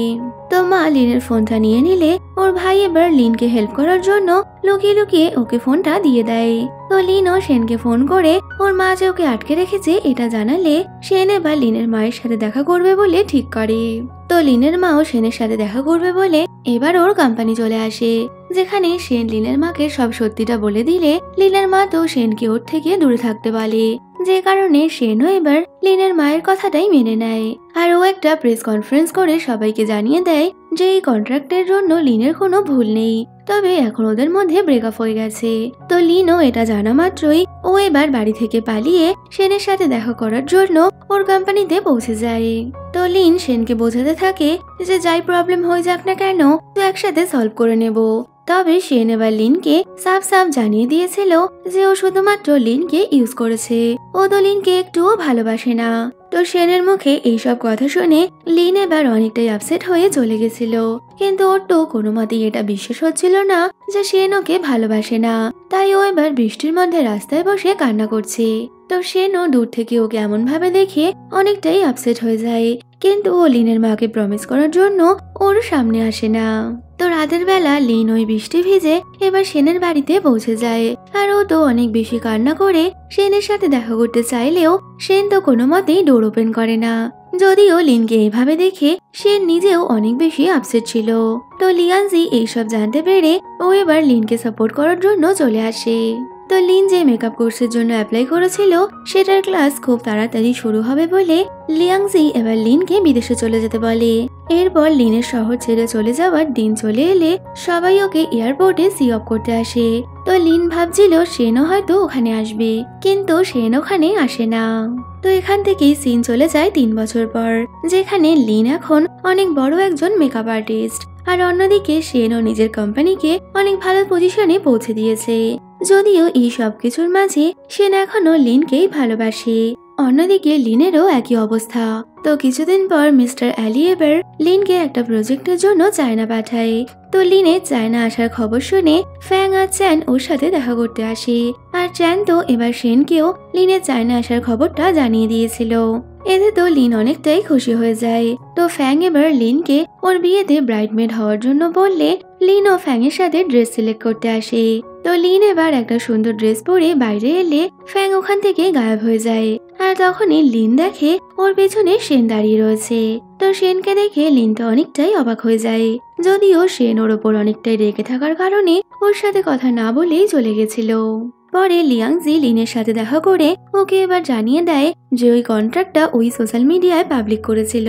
তো মা লিনের ফোনটা নিয়ে নিলে ওর ভাই এবার লিনকে হেল্প করার জন্য লুকিয়ে লুকিয়ে ওকে ফোনটা দিয়ে দেয়। তো লিনও শিয়েনকে ফোন করে ওর মা যে ওকে আটকে রেখেছে এটা জানালে শিয়েন এবার লিনের মায়ের সাথে দেখা করবে বলে ঠিক করে। তো লিনের মাও শিয়েনের সাথে দেখা করবে বলে এবার ওর কোম্পানি চলে আসে, যেখানে শিয়েন লিনের মাকে সব সত্যিটা বলে দিলে লিনের মা তো শিয়েনকে ওর থেকে দূরে থাকতে বলে। যে কারণে শেনও এবার লিনের মায়ের কথাটাই মেনে নেয়। আর ও একটা প্রেস কনফারেন্স করে সবাইকে জানিয়ে দেয় যে এই কন্ট্রাক্টের জন্য লিনের কোনো ভুল নেই, তবে এখন ওদের মধ্যে ব্রেকআপ হয়ে গেছে। তো লিনও এটা জানা মাত্রই ও এবার বাড়ি থেকে পালিয়ে শেনের সাথে দেখা করার জন্য ওর কোম্পানিতে পৌঁছে যায়। তো লিন শেনকে বোঝাতে থাকে যে যাই প্রবলেম হয়ে যাক না কেন তো একসাথে সলভ করে নেব। তবে শেন এবার লিনকে সাফ সাফ জানিয়ে দিয়েছিল যে ও শুধুমাত্র লিনকে ইউজ করেছে, ও তো লিনকে একটুও ভালোবাসে না। তো শেনের মুখে এইসব কথা শুনে লিন এবার অনেকটাই আপসেট হয়ে চলে গেছিল, কিন্তু ওর তো কোনো মতেই এটা বিশ্বাস হচ্ছিল না যে শেন ওকে ভালোবাসে না। তাই ও এবার বৃষ্টির মধ্যে রাস্তায় বসে কান্না করছে। তো শেনও দূর থেকে ওকে এমন ভাবে দেখে অনেকটাই আপসেট হয়ে যায়, কিন্তু ও লিনের মাকে প্রমিস করার জন্য ওর সামনে আসে না। তো রাতের বেলা লিন ওই বৃষ্টি ভিজে এবার শেনের বাড়িতে পৌঁছে যায়, আর ও তো অনেক বেশি কান্না করে শেনের সাথে দেখা করতে চাইলেও শেন তো কোনো মতেই ডোর ওপেন করে না। যদিও লিনকে এইভাবে দেখে শেন নিজেও অনেক বেশি আপসেট ছিল। তো লিয়ানজি এইসব জানতে পেরে ও এবার লিনকে সাপোর্ট করার জন্য চলে আসে। তো লিন যে মেকআপ কোর্সের জন্য অ্যাপ্লাই করেছিল সেটার ক্লাস খুব তাড়াতাড়ি শুরু হবে বলে লিয়াংজি এবার লিনকে বিদেশে চলে যেতে বলে। এরপর লিনের শহর ছেড়ে চলে যাওয়ার দিন চলে এলে সবাই ওকে এয়ারপোর্টে সি অফ করতে আসে। তো লিন ভাবছিল শেনও হয়তো ওখানে আসবে, কিন্তু শেন ওখানে আসে না। তো এখান থেকেই সিন চলে যায় তিন বছর পর, যেখানে লিন এখন অনেক বড় একজন মেকআপ আর্টিস্ট, আর অন্যদিকে শেনও নিজের কোম্পানিকে অনেক ভালো পজিশনে পৌঁছে দিয়েছে। যদিও এই সবকিছুর মাঝে শেন এখনো লিনকেই ভালোবাসে, অন্যদিকে লিনেরও একই অবস্থা। তো কিছুদিন পর মিস্টার অ্যালি এবার লিনকে একটা প্রজেক্টের জন্য চায়না পাঠায়। তো লিনে চায়না আসার খবর শুনে ফ্যাং আর চ্যান ওর সাথে দেখা করতে আসে, আর চ্যান তো এবার শেনকেও লিনের চায়না আসার খবরটা জানিয়ে দিয়েছিল। এতে তো লিন অনেকটাই খুশি হয়ে যায়। তো ফ্যাং এবার লিনকে ওর বিয়েতে ব্রাইডমেড হওয়ার জন্য বললে লিন ও ফ্যাং এর সাথে ড্রেস সিলেক্ট করতে আসে। তো লিন এবার একটা সুন্দর ড্রেস পরে বাইরে এলে ফ্যাং ওখান থেকে গায়েব হয়ে যায়, আর তখনই লিন দেখে ওর পেছনে শেন দাঁড়িয়ে রয়েছে। তো শেনকে দেখে লিন তো অনেকটাই অবাক হয়ে যায়, যদিও শেন ওর ওপর অনেকটাই রেগে থাকার কারণে ওর সাথে কথা না বলেই চলে গেছিল। পরে লিয়াংজি লিনের সাথে দেখা করে ওকে এবার জানিয়ে দেয় যে ওই কন্ট্রাক্টটা ওই সোশ্যাল মিডিয়ায় পাবলিক করেছিল।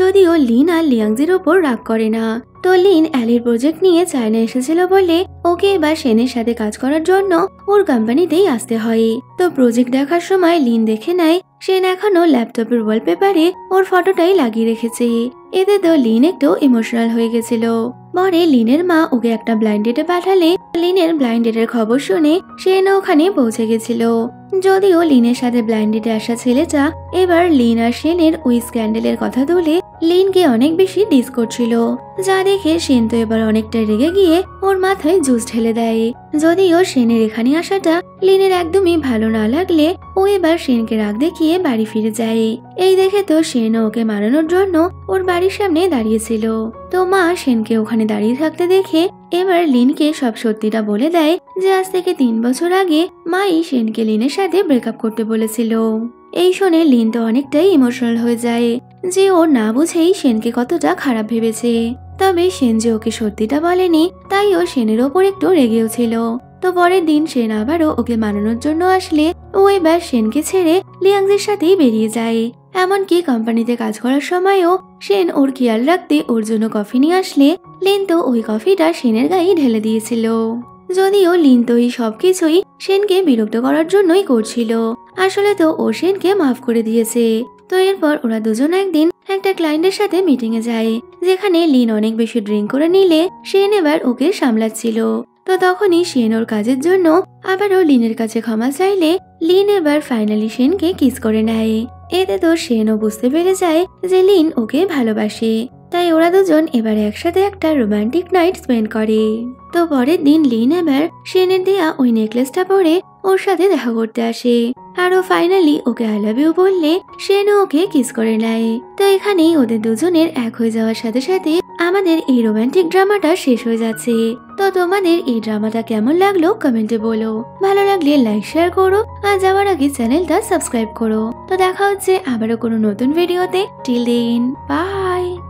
যদিও লিন আর লিয়াংজির ওপর রাগ করে না। তো লিন অ্যালির প্রজেক্ট নিয়ে চায়না এসেছিল বলে ওকে এবার শেনের সাথে কাজ করার জন্য ওর কোম্পানিতেই আসতে হয়। তো প্রজেক্ট দেখার সময় লিন দেখে নেয় শেন এখনো ল্যাপটপের ওয়ালপেপারে ওর ফটোটাই লাগিয়ে রেখেছে। এতে তো লিন একটু ইমোশনাল হয়ে গেছিল। পরে লিনের মা ওকে একটা ব্লাইন্ড ডেটে পাঠালে লিনের ব্লাইন্ড ডেটের খবর শুনে শেন ওখানে পৌঁছে গেছিল। যদিও লিনের সাথে ব্লাইন্ড ডেটে আসা ছেলেটা এবার লিন আর শেনের ওই স্ক্যান্ডেলের কথা তুলে লিনকে অনেক বেশি ডিস করছিল, যা দেখে শেন তো এবার অনেকটা রেগে গিয়ে ওর মাথায় জুস ঢেলে দেয়। যদিও শেনের এখানে আসাটা লিনের একদমই ভালো না লাগলে ও এবার শেনকে রাগ দেখিয়ে বাড়ি ফিরে যায়। এই দেখে তো শেন ওকে মারানোর জন্য ওর বাড়ির সামনে দাঁড়িয়েছিল। তো মা শেনকে ওখানে দাঁড়িয়ে থাকতে দেখে এবার লিনকে সব সত্যিটা বলে দেয় যে আজ থেকে তিন বছর আগে মাই শেনকে লিনের সাথে ব্রেকআপ করতে বলেছিল। এই শুনে লিন তো অনেকটাই ইমোশনাল হয়ে যায় যে ও না বুঝেই শেনকে কতটা খারাপ ভেবেছে। তবে শেন যে ওকে সত্যিটা বলেনি তাই ও শেনের ওপর একটু রেগেও ছিল। তো পরের দিন শেন আবারও ওকে মানানোর জন্য আসলে ও এবার শেনকে ছেড়ে লিয়াংজের সাথেই বেরিয়ে যায়। এমনকি কোম্পানিতে কাজ করার সময়ও শেন ওর খেয়াল রাখতে ওর জন্য কফি নিয়ে আসলে লিন তো ওই কফিটা শেনের গায়ে ঢেলে দিয়েছিল। যদিও লিন তো এই সবকিছুই শেনকে বিরক্ত করার জন্যই করছিল, আসলে তো ও শেনকে মাফ করে দিয়েছে। তো এরপর ওরা দুজন একদিন একটা ক্লায়েন্টের সাথে মিটিং এ যায়, যেখানে লিন অনেক বেশি ড্রিঙ্ক করে নিলে শেন এবার ওকে সামলাচ্ছিল। তো তখনই শেন ওর কাজের জন্য আবারও লিনের কাছে ক্ষমা চাইলে লিন এবার ফাইনালি শেনকে কিস করে নেয়। এতে তো শেনও বুঝতে পেরে যায় যে লিন ওকে ভালোবাসে, তাই ওরা দুজন এবার একসাথে একটা রোমান্টিক নাইট স্পেন্ড করে। তো পরের দিন লিন এবার শেনের দেয়া ওই নেকলেসটা পরে ওর সাথে দেখা করতে আসে, আর ও ফাইনালি ওকে আই লাভ ইউ বললে শেনও ওকে কিস করে নেয়। তো এখানেই ওদের দুজনের এক হয়ে যাওয়ার সাথে সাথে আমাদের এই রোমান্টিক ড্রামাটা শেষ হয়ে যাচ্ছে। তো তোমাদের এই ড্রামাটা কেমন লাগলো কমেন্টে বলো, ভালো লাগলে লাইক শেয়ার করো, আর যাওয়ার আগে চ্যানেলটা সাবস্ক্রাইব করো। তো দেখা হচ্ছে আবারও কোনো নতুন ভিডিওতে, টিল দেন বাই।